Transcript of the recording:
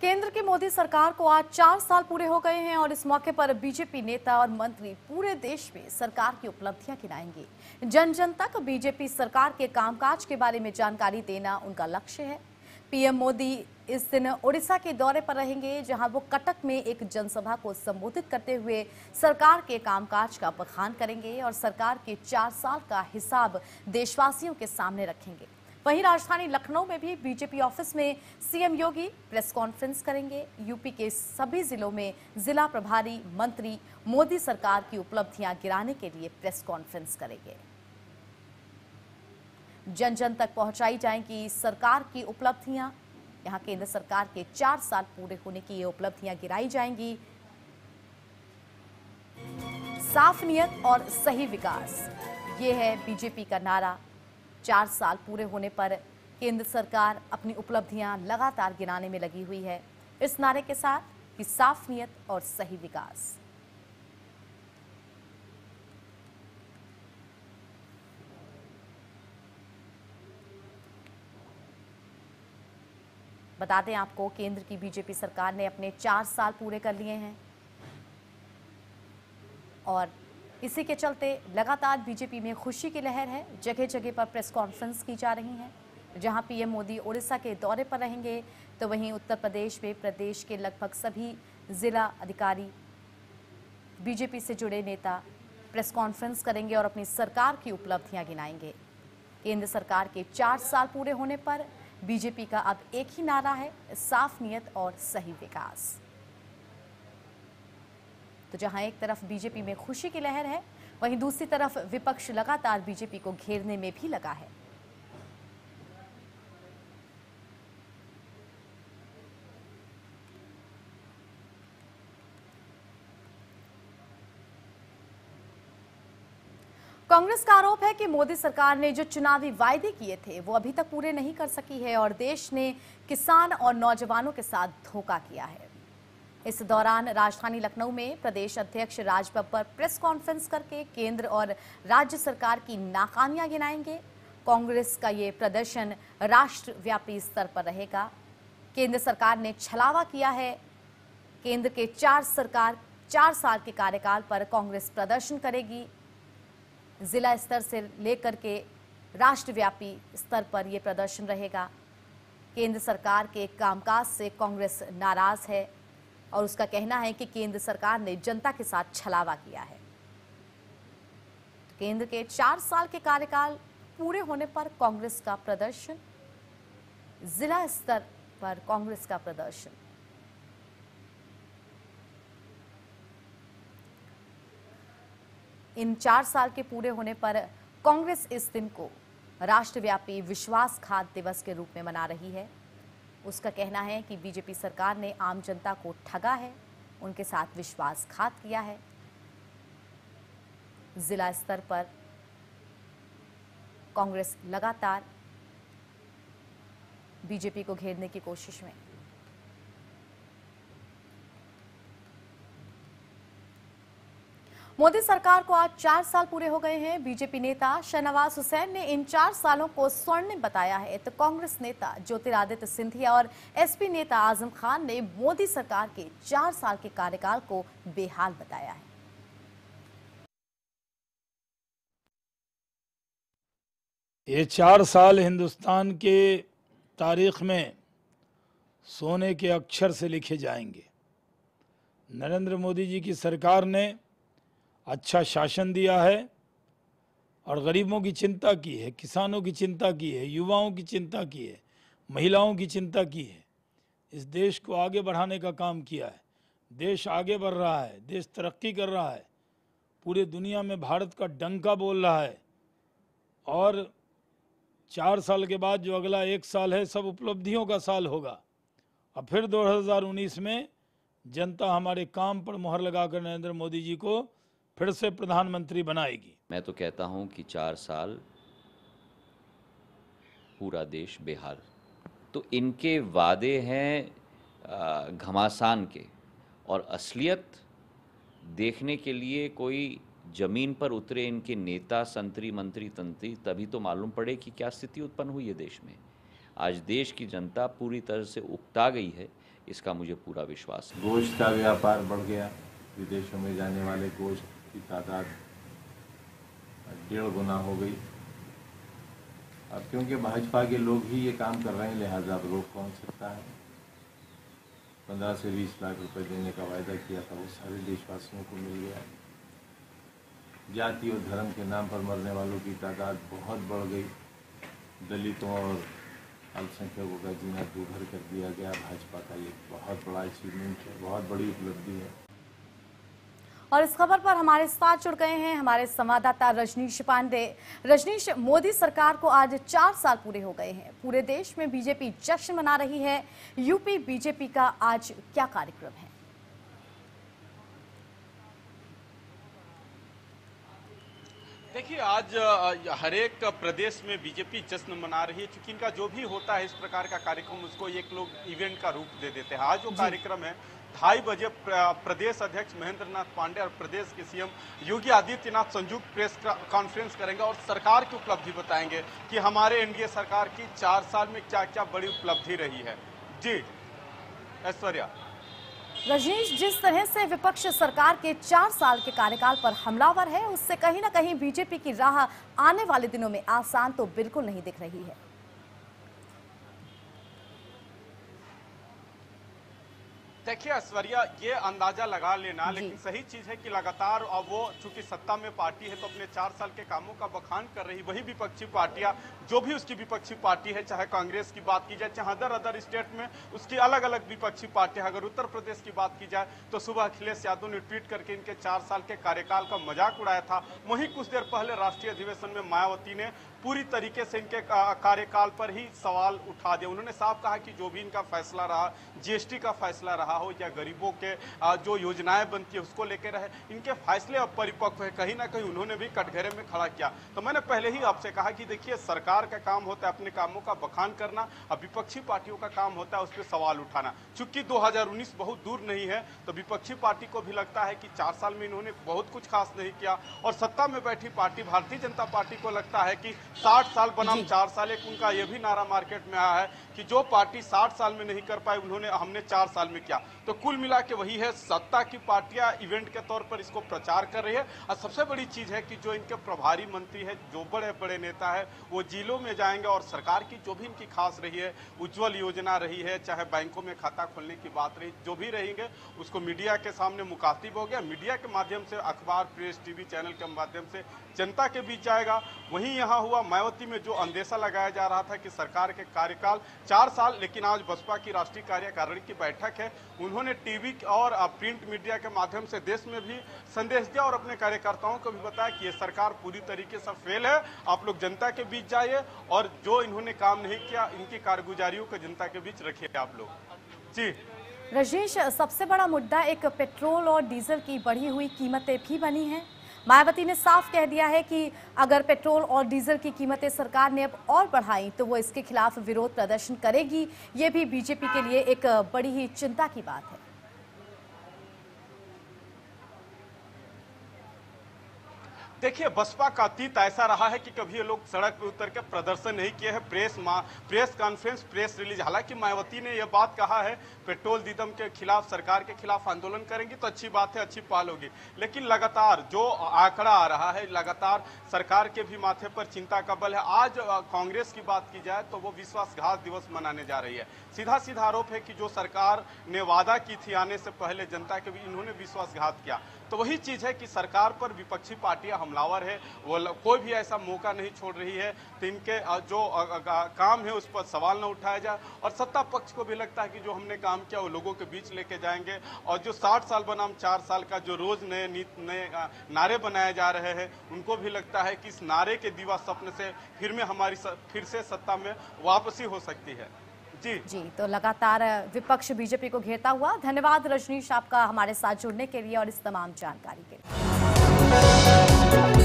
केंद्र की मोदी सरकार को आज 4 साल पूरे हो गए हैं और इस मौके पर बीजेपी नेता और मंत्री पूरे देश में सरकार की उपलब्धियां गिनाएंगे। जन जन तक बीजेपी सरकार के कामकाज के बारे में जानकारी देना उनका लक्ष्य है। पीएम मोदी इस दिन ओडिशा के दौरे पर रहेंगे, जहां वो कटक में एक जनसभा को संबोधित करते हुए सरकार के कामकाज का बखान करेंगे और सरकार के 4 साल का हिसाब देशवासियों के सामने रखेंगे। वहीं राजधानी लखनऊ में भी बीजेपी ऑफिस में सीएम योगी प्रेस कॉन्फ्रेंस करेंगे। यूपी के सभी जिलों में जिला प्रभारी मंत्री मोदी सरकार की उपलब्धियां गिराने के लिए प्रेस कॉन्फ्रेंस करेंगे। जन जन तक पहुंचाई जाएंगी सरकार की उपलब्धियां। यहां केंद्र सरकार के 4 साल पूरे होने की ये उपलब्धियां गिराई जाएंगी। साफ नियत और सही विकास, ये है बीजेपी का नारा। 4 साल पूरे होने पर केंद्र सरकार अपनी उपलब्धियां लगातार गिनाने में लगी हुई है, इस नारे के साथ कि साफ नीयत और सही विकास। बता दें आपको, केंद्र की बीजेपी सरकार ने अपने 4 साल पूरे कर लिए हैं और इसी के चलते लगातार बीजेपी में खुशी की लहर है। जगह जगह पर प्रेस कॉन्फ्रेंस की जा रही हैं। जहां पीएम मोदी ओडिशा के दौरे पर रहेंगे, तो वहीं उत्तर प्रदेश में प्रदेश के लगभग सभी जिला अधिकारी, बीजेपी से जुड़े नेता प्रेस कॉन्फ्रेंस करेंगे और अपनी सरकार की उपलब्धियां गिनाएंगे। केंद्र सरकार के 4 साल पूरे होने पर बीजेपी का अब एक ही नारा है, साफ नीयत और सही विकास। तो जहां एक तरफ बीजेपी में खुशी की लहर है, वहीं दूसरी तरफ विपक्ष लगातार बीजेपी को घेरने में भी लगा है। कांग्रेस का आरोप है कि मोदी सरकार ने जो चुनावी वायदे किए थे वो अभी तक पूरे नहीं कर सकी है और देश ने किसान और नौजवानों के साथ धोखा किया है। इस दौरान राजधानी लखनऊ में प्रदेश अध्यक्ष राज बब्बर प्रेस कॉन्फ्रेंस करके केंद्र और राज्य सरकार की नाकामियां गिनाएंगे। कांग्रेस का ये प्रदर्शन राष्ट्रव्यापी स्तर पर रहेगा। केंद्र सरकार ने छलावा किया है। केंद्र के 4 साल के कार्यकाल पर कांग्रेस प्रदर्शन करेगी। जिला स्तर से लेकर के राष्ट्रव्यापी स्तर पर ये प्रदर्शन रहेगा। केंद्र सरकार के कामकाज से कांग्रेस नाराज है और उसका कहना है कि केंद्र सरकार ने जनता के साथ छलावा किया है। केंद्र के 4 साल के कार्यकाल पूरे होने पर कांग्रेस का प्रदर्शन, जिला स्तर पर कांग्रेस का प्रदर्शन। इन 4 साल के पूरे होने पर कांग्रेस इस दिन को राष्ट्रव्यापी विश्वासघात दिवस के रूप में मना रही है। उसका कहना है कि बीजेपी सरकार ने आम जनता को ठगा है, उनके साथ विश्वासघात किया है। जिला स्तर पर कांग्रेस लगातार बीजेपी को घेरने की कोशिश में। मोदी सरकार को आज 4 साल पूरे हो गए हैं। बीजेपी नेता शहनवाज हुसैन ने इन 4 सालों को स्वर्णिम बताया है, तो कांग्रेस नेता ज्योति रादेय्य सिंधिया और एसपी नेता आजम खान ने मोदी सरकार के 4 साल के कार्यकाल को बेहाल बताया है। ये 4 साल हिंदुस्तान के तारीख में सोने के अक्षर से लिखे जाएंगे। नरेंद्र मोदी जी की सरकार ने अच्छा शासन दिया है और गरीबों की चिंता की है, किसानों की चिंता की है, युवाओं की चिंता की है, महिलाओं की चिंता की है। इस देश को आगे बढ़ाने का काम किया है। देश आगे बढ़ रहा है, देश तरक्की कर रहा है, पूरे दुनिया में भारत का डंका बोल रहा है। और 4 साल के बाद जो अगला 1 साल है, सब उपलब्धियों का साल होगा। और फिर 2019 में जनता हमारे काम पर मुहर लगाकर नरेंद्र मोदी जी को फिर से प्रधानमंत्री बनाएगी। मैं तो कहता हूं कि 4 साल पूरा देश बेहाल। तो इनके वादे हैं घमासान के, और असलियत देखने के लिए कोई जमीन पर उतरे इनके नेता, संतरी मंत्री तंत्री, तभी तो मालूम पड़े कि क्या स्थिति उत्पन्न हुई है देश में। आज देश की जनता पूरी तरह से उकता गई है, इसका मुझे पूरा विश्वास है। गोश्त का व्यापार बढ़ गया, विदेशों में जाने वाले गोश्त की तादाद 1.5 गुना हो गई। अब क्योंकि भाजपा के लोग ही ये काम कर रहे हैं, लिहाजा रोक कौन सकता है। 15 से 20 लाख रुपए देने का वायदा किया था, वो सारे देशवासियों को मिल गया। जाति और धर्म के नाम पर मरने वालों की तादाद बहुत बढ़ गई। दलितों और अल्पसंख्यकों का जीना दूभर कर दिया गया। भाजपा का ये बहुत बड़ा अचीवमेंट है, बहुत बड़ी उपलब्धि है। और इस खबर पर हमारे साथ जुड़ गए हैं हमारे संवाददाता रजनीश पांडे। रजनीश, मोदी सरकार को आज 4 साल पूरे हो गए हैं, पूरे देश में बीजेपी जश्न मना रही है। यूपी बीजेपी का आज क्या कार्यक्रम है? देखिए, आज हर एक प्रदेश में बीजेपी जश्न मना रही है, क्योंकि इनका जो भी होता है इस प्रकार का कार्यक्रम उसको एक लोग इवेंट का रूप दे देते हैं। आज जो कार्यक्रम है 2:30 बजे प्रदेश अध्यक्ष महेंद्रनाथ पांडे और प्रदेश के सीएम योगी आदित्यनाथ संयुक्त प्रेस कॉन्फ्रेंस करेंगे और सरकार की उपलब्धि बताएंगे कि हमारे एनडीए सरकार की 4 साल में क्या क्या बड़ी उपलब्धि रही है। जी ऐश्वर्या। रजनीश, जिस तरह से विपक्ष सरकार के 4 साल के कार्यकाल पर हमलावर है, उससे कहीं ना कहीं बीजेपी की राह आने वाले दिनों में आसान तो बिल्कुल नहीं दिख रही है। देखिए ऐश्वर्या, ये अंदाजा लगा लेना लेकिन सही चीज है कि लगातार अब वो चूंकि सत्ता में पार्टी है तो अपने 4 साल के कामों का बखान कर रही। वही विपक्षी पार्टियां, जो भी उसकी विपक्षी पार्टी है, चाहे कांग्रेस की बात की जाए, चाहे अदर स्टेट में उसकी अलग अलग विपक्षी पार्टियां, अगर उत्तर प्रदेश की बात की जाए तो सुबह अखिलेश यादव ने ट्वीट करके इनके 4 साल के कार्यकाल का मजाक उड़ाया था। वहीं कुछ देर पहले राष्ट्रीय अधिवेशन में मायावती ने पूरी तरीके से इनके कार्यकाल पर ही सवाल उठा दिया। उन्होंने साफ कहा कि जो भी इनका फैसला रहा, जीएसटी का फैसला रहा हो या गरीबों के जो योजनाएं बनती है उसको लेकर रहे, इनके फैसले अब परिपक्व है। कहीं ना कहीं उन्होंने भी कटघरे में खड़ा किया। तो मैंने पहले ही आपसे कहा कि देखिए, सरकार का काम होता है अपने कामों का बखान करना और विपक्षी पार्टियों का काम होता है उस पर सवाल उठाना। चूंकि 2019 बहुत दूर नहीं है तो विपक्षी पार्टी को भी लगता है कि 4 साल में इन्होंने बहुत कुछ खास नहीं किया और सत्ता में बैठी पार्टी भारतीय जनता पार्टी को लगता है कि 60 साल बनाम 4 साल। एक उनका यह भी नारा मार्केट में आया है कि जो पार्टी 60 साल में नहीं कर पाई उन्होंने हमने 4 साल में किया। तो कुल मिला के वही है, सत्ता की पार्टियां इवेंट के तौर पर इसको प्रचार कर रही है। और सबसे बड़ी चीज है कि जो इनके प्रभारी मंत्री है, जो बड़े बड़े नेता है, वो जिलों में जाएंगे और सरकार की जो भी इनकी खास रही है, उज्ज्वल योजना रही है, चाहे बैंकों में खाता खोलने की बात रही, जो भी रहेंगे उसको मीडिया के सामने मुखातिब हो गया। मीडिया के माध्यम से, अखबार, प्रेस, टीवी चैनल के माध्यम से जनता के बीच जाएगा। वहीं यहाँ हुआ मायावती में जो अंदेशा लगाया जा रहा था कि सरकार के कार्यकाल 4 साल, लेकिन आज बसपा की राष्ट्रीय कार्यकारिणी की बैठक है, उन्होंने टीवी और प्रिंट मीडिया के माध्यम से देश में भी संदेश दिया और अपने कार्यकर्ताओं को भी बताया कि ये सरकार पूरी तरीके से फेल है, आप लोग जनता के बीच जाइए और जो इन्होंने काम नहीं किया इनकी कारगुजारियों को जनता के बीच रखिए आप लोग। जी रजनीश, सबसे बड़ा मुद्दा एक पेट्रोल और डीजल की बढ़ी हुई कीमतें भी बनी है। मायावती ने साफ कह दिया है कि अगर पेट्रोल और डीजल की कीमतें सरकार ने अब और बढ़ाई तो वो इसके खिलाफ विरोध प्रदर्शन करेगी। ये भी बीजेपी के लिए एक बड़ी ही चिंता की बात है। देखिए, बसपा का अतीत ऐसा रहा है कि कभी ये लोग सड़क पर उतर के प्रदर्शन नहीं किए हैं। प्रेस कॉन्फ्रेंस, प्रेस रिलीज, हालांकि मायावती ने यह बात कहा है पेट्रोल दीदम के खिलाफ, सरकार के खिलाफ आंदोलन करेंगी तो अच्छी बात है, अच्छी पहल होगी। लेकिन लगातार जो आंकड़ा आ रहा है, लगातार सरकार के भी माथे पर चिंता का बल है। आज कांग्रेस की बात की जाए तो वो विश्वासघात दिवस मनाने जा रही है। सीधा सीधा आरोप है कि जो सरकार ने वादा की थी आने से पहले जनता के भी, इन्होंने विश्वासघात किया। तो वही चीज़ है कि सरकार पर विपक्षी पार्टियां हमलावर है, वो कोई भी ऐसा मौका नहीं छोड़ रही है तो इनके जो काम है उस पर सवाल न उठाया जाए। और सत्ता पक्ष को भी लगता है कि जो हमने काम किया वो लोगों के बीच लेके जाएंगे और जो 60 साल बनाम 4 साल का जो रोज नए नारे बनाए जा रहे हैं, उनको भी लगता है कि इस नारे के दीवा सपने से फिर से सत्ता में वापसी हो सकती है। जी तो लगातार विपक्ष बीजेपी को घेरता हुआ। धन्यवाद रजनीश आपका हमारे साथ जुड़ने के लिए और इस तमाम जानकारी के लिए।